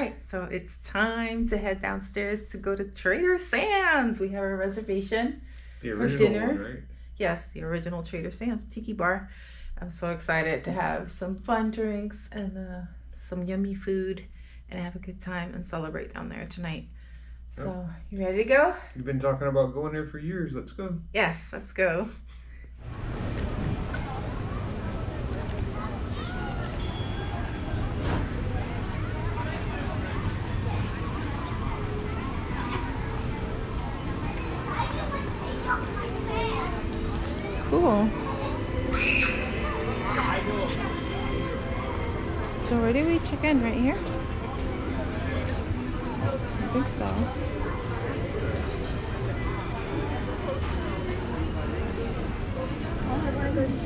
right, so it's time to head downstairs to go to Trader Sam's. We have a reservation for dinner. One, right? Yes, the original Trader Sam's Tiki Bar. I'm so excited to have some fun drinks and some yummy food and have a good time and celebrate down there tonight. So, oh, you ready to go? You've been talking about going there for years. Let's go. Yes, let's go. Cool. So where do we check in? Right here? I think so.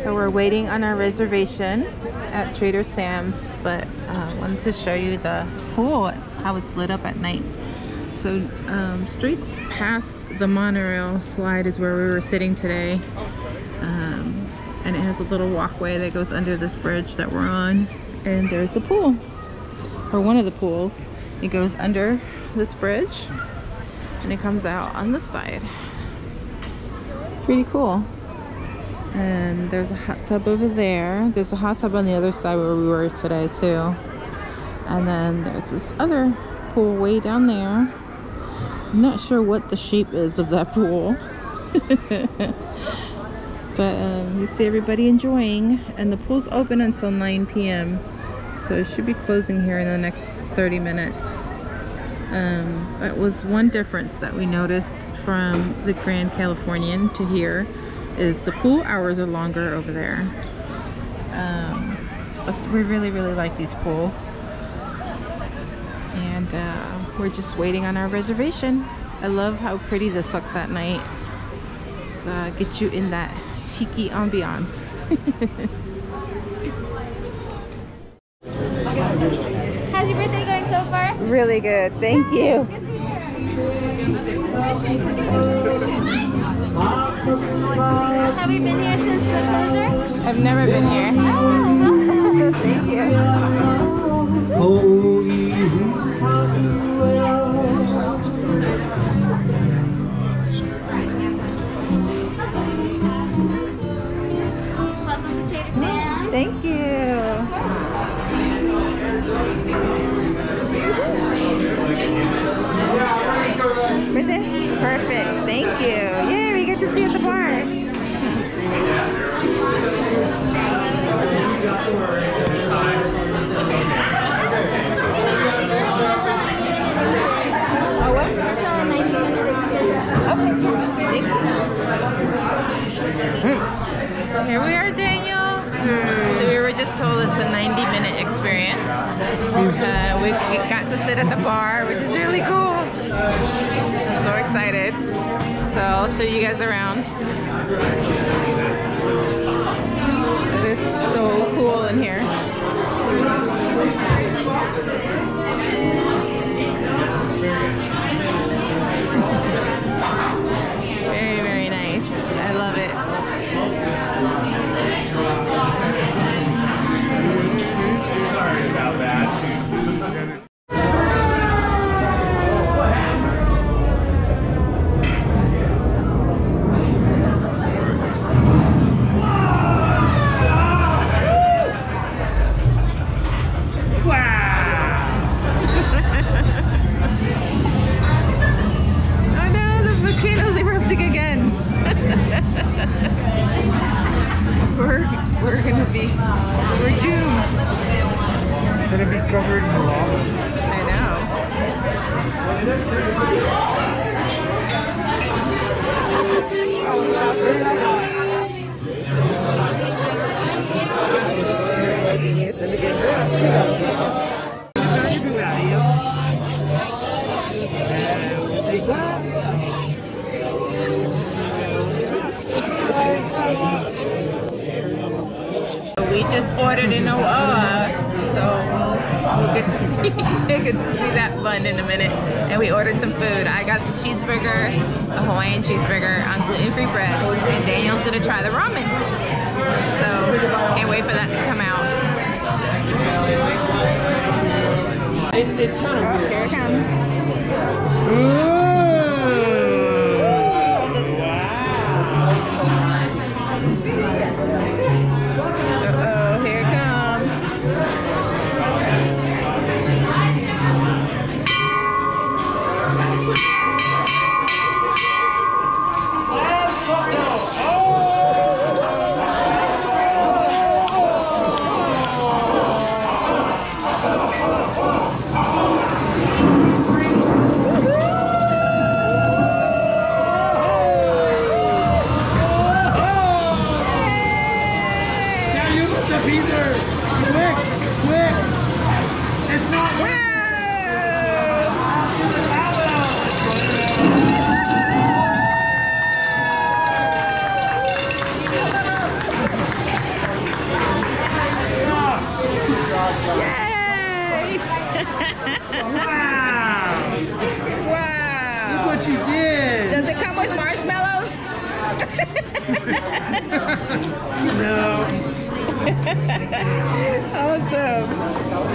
So we're waiting on our reservation at Trader Sam's, but I wanted to show you the pool, how it's lit up at night. So straight past the monorail slide is where we were sitting today. And it has a little walkway that goes under this bridge that we're on. And there's the pool, or one of the pools. It goes under this bridge and it comes out on this side. Pretty cool. And there's a hot tub over there. There's a hot tub on the other side where we were today too. And then there's this other pool way down there. I'm not sure what the shape is of that pool. But you see everybody enjoying, and the pool's open until 9 p.m. so it should be closing here in the next 30 minutes. That was one difference that we noticed from the Grand Californian to here is the pool hours are longer over there. But we really like these pools, and we're just waiting on our reservation. I love how pretty this looks at night. Get you in that tiki ambiance. How's your birthday going so far? Really good, thank you. Good to hear. Have you been here since the closure? I've never been here. Oh, thank you. Thank you. Perfect. Thank you. Yay, we get to see you at the bar. Oh, what's okay. So here we are, Daniel. So we were just told it's a 90-minute experience. We got to sit at the bar, which is really cool. I'm so excited. So I'll show you guys around. It is so cool in here. Very, very nice. I love it. Sorry about that. It's kind of weird. Here it comes. Ooh. Wow. Oh,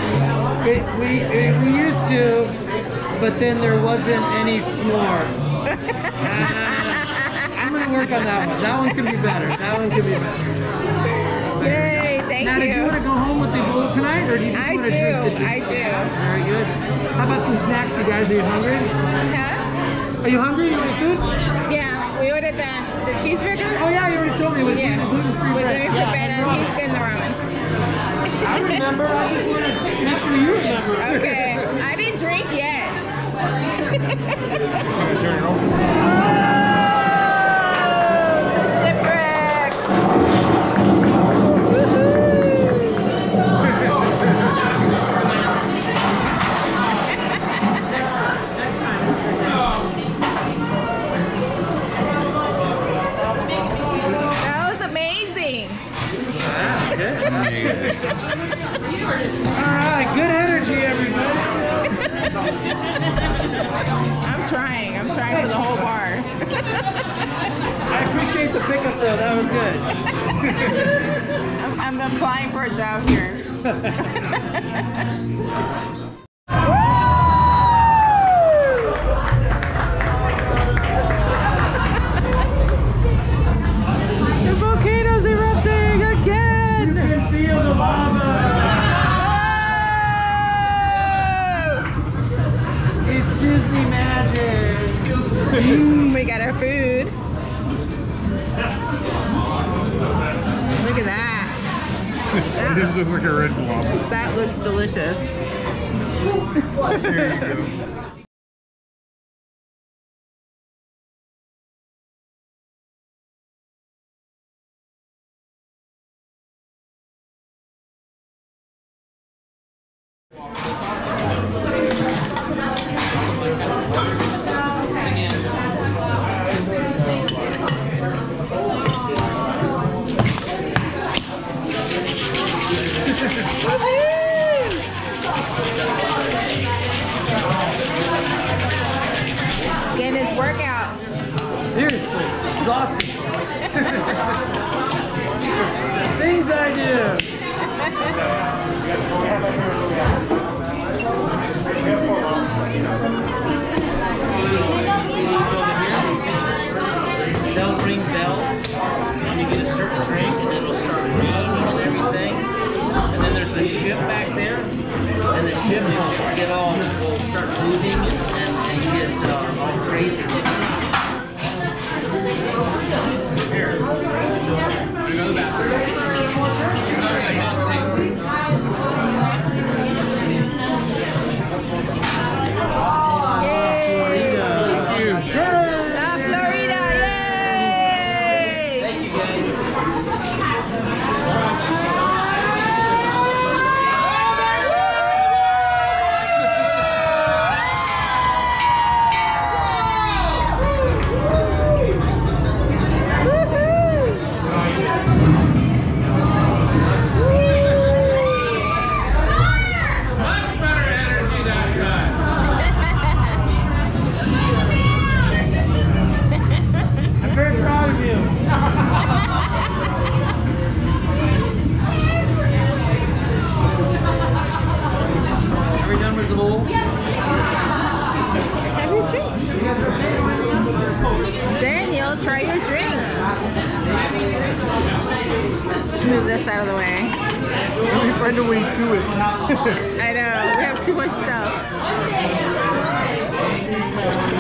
here it awesome. We used to, but then there wasn't any s'more. I'm gonna work on that one. That one could be better. That one could be better. Yay! Thank you. Now, did you want to go home with the bowl tonight, or do you just want to drink the drink? I do. Very good. How about some snacks, you guys? Are you hungry? Huh? Are you hungry? You want food? Yeah, we ordered the cheeseburger. Oh yeah, you already told me. Gluten-free bread. He's getting the ramen. I remember, I just want to make sure you remember. Okay, I didn't drink yet. That was amazing. Alright, good energy, everybody. I'm trying for the whole bar. I appreciate the pickup though, that was good. I'm applying for a job here. We got our food. Look at that. This looks like a red blob. That looks delicious. There you go. Getting his workout. Seriously, it's exhausting. Things I do. They'll ring bells, and you get a certain drink, and it'll start raining and everything. And then there's a ship back there, and the ship will get all, will start moving and get all crazy. Here, we go to the bathroom. Yay! try your drink. Let's move this out of the way. We find a way to it. I know, we have too much stuff.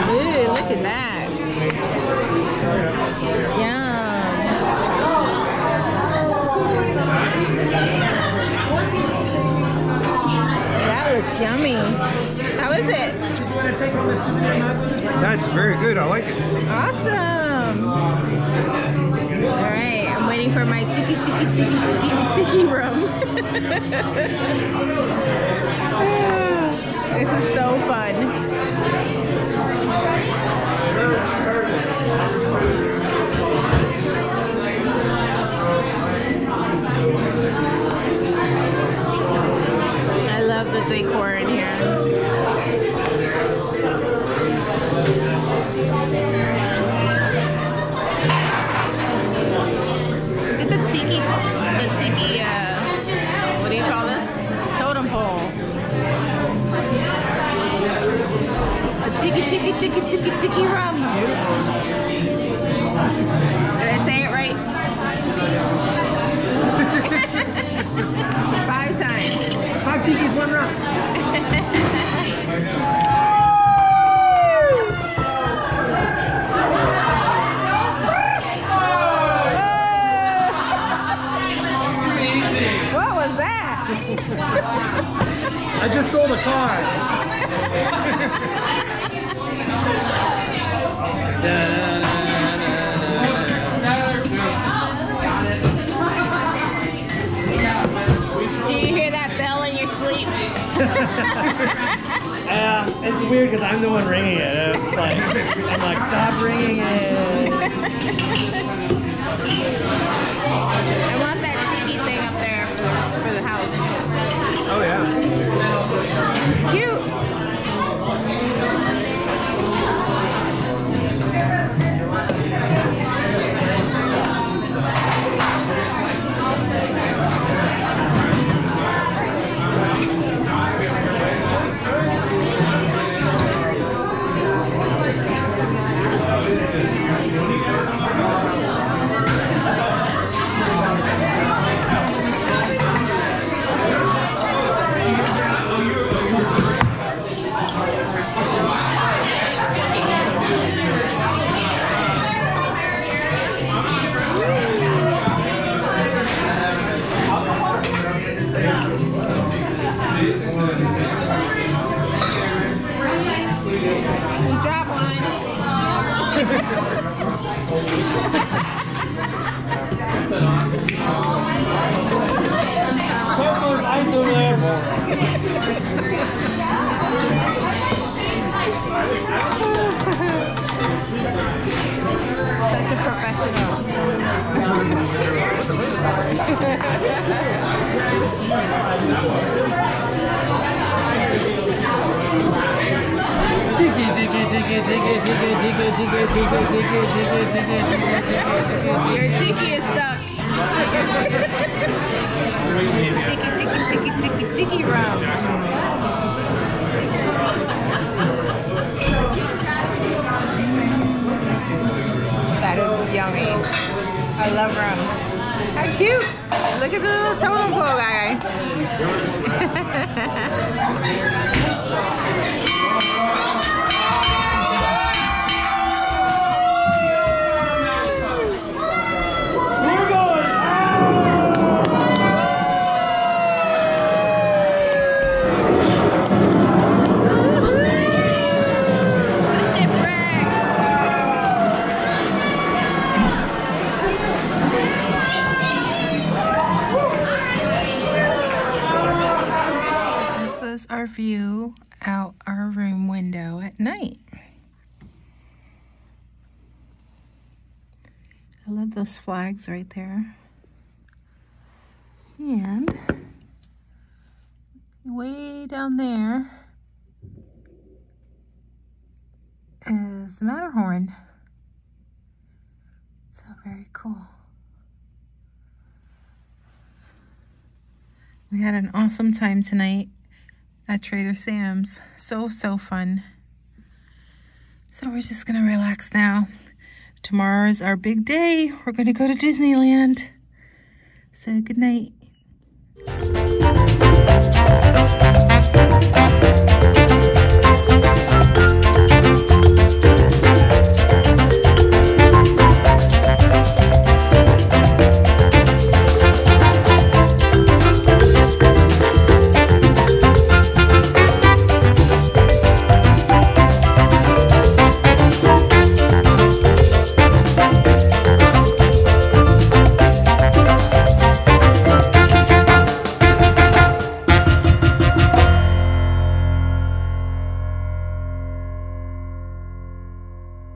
Ooh, look at that. Yum. That looks yummy. How is it? That's very good. I like it. Awesome. All right, I'm waiting for my tiki room. This is so fun. I love the decor in here. Tiki rum. Did I say it right? 5 times. 5 tikis, 1 rum. What was that? I just sold a car. Do you hear that bell in your sleep? It's weird because I'm the one ringing it. It's like, I'm like, stop ringing it. I want that TV thing up there for the house. Oh yeah. It's cute. Your tiki is stuck. Tiki rum. That is yummy. I love rum. How cute! Look at the little totem pole guy. Our view out our room window at night. I love those flags right there. And way down there is the Matterhorn. So very cool. We had an awesome time tonight at Trader Sam's. So fun. So we're just gonna relax now. Tomorrow's our big day. We're going to go to Disneyland. So good night.